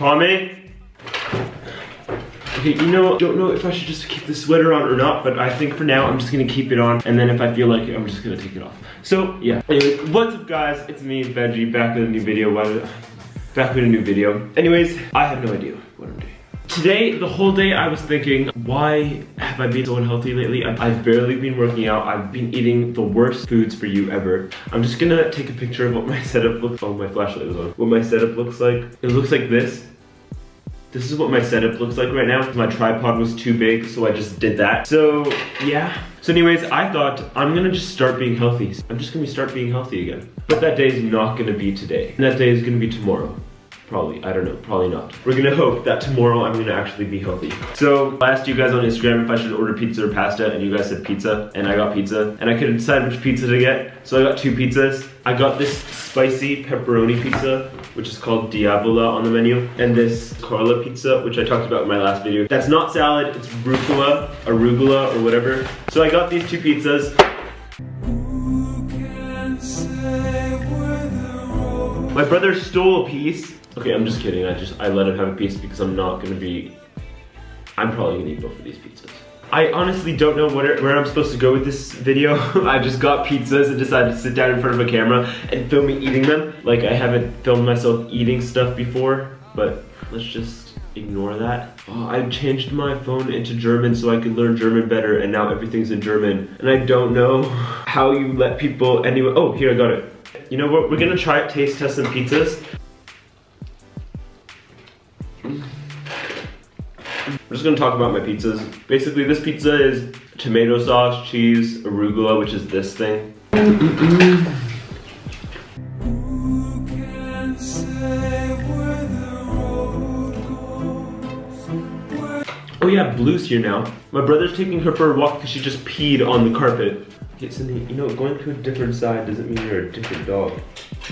Tommy? Okay, you know, don't know if I should just keep the sweater on or not, but I think for now I'm just gonna keep it on, and then if I feel like it, I'm just gonna take it off. So, yeah. Anyways, what's up guys? It's me, Benji, back with a new video. Back with a new video. Anyways, I have no idea what I'm doing. Today, the whole day I was thinking, why have I been so unhealthy lately? I've barely been working out. I've been eating the worst foods for you ever. I'm just gonna take a picture of what my setup looks like. Oh, my flashlight is on. What my setup looks like. It looks like this. This is what my setup looks like right now. My tripod was too big, so I just did that. So, yeah. So anyways, I thought I'm gonna just start being healthy. I'm just gonna start being healthy again. But that day is not gonna be today. And that day is gonna be tomorrow. Probably, I don't know, probably not. We're gonna hope that tomorrow I'm gonna actually be healthy. So, I asked you guys on Instagram if I should order pizza or pasta, and you guys said pizza, and I got pizza. And I couldn't decide which pizza to get, so I got two pizzas. I got this spicy pepperoni pizza, which is called Diavola on the menu, and this Carla pizza, which I talked about in my last video. That's not salad, it's arugula, or whatever. So I got these two pizzas. My brother stole a piece. Okay, I'm just kidding, I let him have a piece because I'm probably gonna eat both of these pizzas. I honestly don't know where I'm supposed to go with this video. I just got pizzas and decided to sit down in front of a camera and film me eating them. Like, I haven't filmed myself eating stuff before, but let's just ignore that. Oh, I changed my phone into German so I could learn German better, and now everything's in German. And I don't know how you let people anyway. Oh, here, I got it. You know what, we're gonna try it, taste test some pizzas. I'm just gonna talk about my pizzas. Basically, this pizza is tomato sauce, cheese, arugula, which is this thing. Oh yeah, Blue's here now. My brother's taking her for a walk because she just peed on the carpet. Okay, Cindy, you know, going to a different side doesn't mean you're a different dog.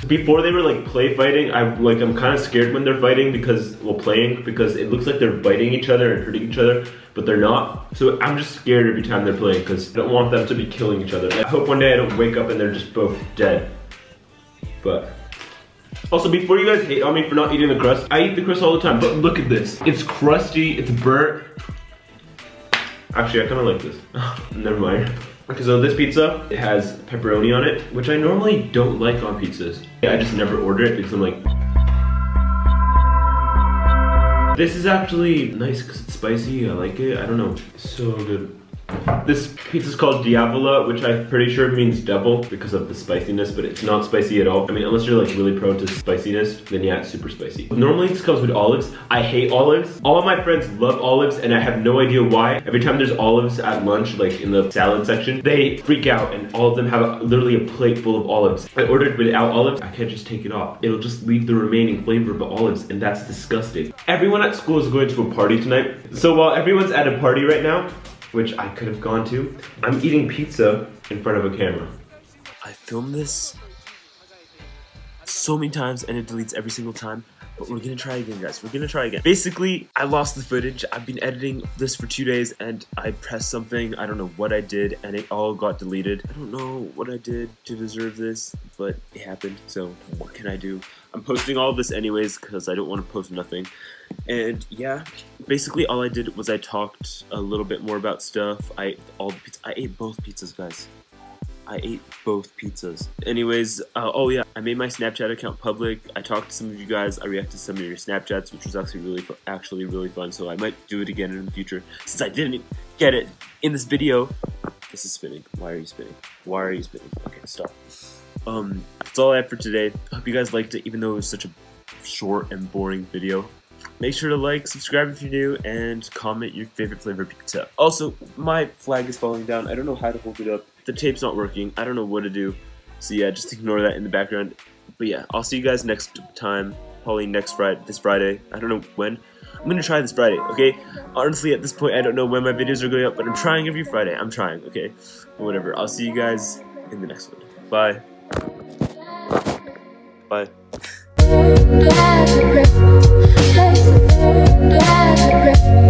Before they were like play fighting, I'm kind of scared when they're fighting because it looks like they're biting each other and hurting each other, but they're not. So I'm just scared every time they're playing because I don't want them to be killing each other. I hope one day I don't wake up and they're just both dead. But also, before you guys hate on me for not eating the crust, I eat the crust all the time. But look at this, it's crusty, it's burnt. Actually, I kind of like this. Never mind. Okay, so this pizza, it has pepperoni on it, which I normally don't like on pizzas. I just never order it because I'm like... This is actually nice because it's spicy, I like it, I don't know. It's so good. This pizza is called Diavola, which I'm pretty sure means devil because of the spiciness, but it's not spicy at all. I mean, unless you're like really prone to spiciness, then yeah, it's super spicy. Normally this comes with olives. I hate olives. All of my friends love olives and I have no idea why. Every time there's olives at lunch, like in the salad section, they freak out and all of them have literally a plate full of olives. I ordered without olives. I can't just take it off. It'll just leave the remaining flavor of the olives, and that's disgusting. Everyone at school is going to a party tonight. So while everyone's at a party right now, which I could have gone to, I'm eating pizza in front of a camera. I filmed this so many times and it deletes every single time, but we're gonna try again, guys. We're gonna try again. Basically, I lost the footage. I've been editing this for 2 days and I pressed something. I don't know what I did and it all got deleted. I don't know what I did to deserve this, but it happened, so what can I do? I'm posting all this anyways because I don't want to post nothing. And yeah, basically all I did was I talked a little bit more about stuff. I ate both pizzas, guys. I ate both pizzas. Anyways, oh yeah, I made my Snapchat account public. I talked to some of you guys. I reacted to some of your Snapchats, which was actually really fun. So I might do it again in the future. Since I didn't get it in this video. This is spinning. Why are you spinning? Why are you spinning? Okay, stop. That's all I have for today. Hope you guys liked it, even though it was such a short and boring video. Make sure to like, subscribe if you're new, and comment your favorite flavor pizza. Also, my flag is falling down. I don't know how to hold it up. The tape's not working. I don't know what to do. So yeah, just ignore that in the background. But yeah, I'll see you guys next time. Probably next Friday, this Friday. I don't know when. I'm gonna try this Friday, okay? Honestly, at this point, I don't know when my videos are going up, but I'm trying every Friday. I'm trying, okay? But whatever. I'll see you guys in the next one. Bye. Bye. Bye.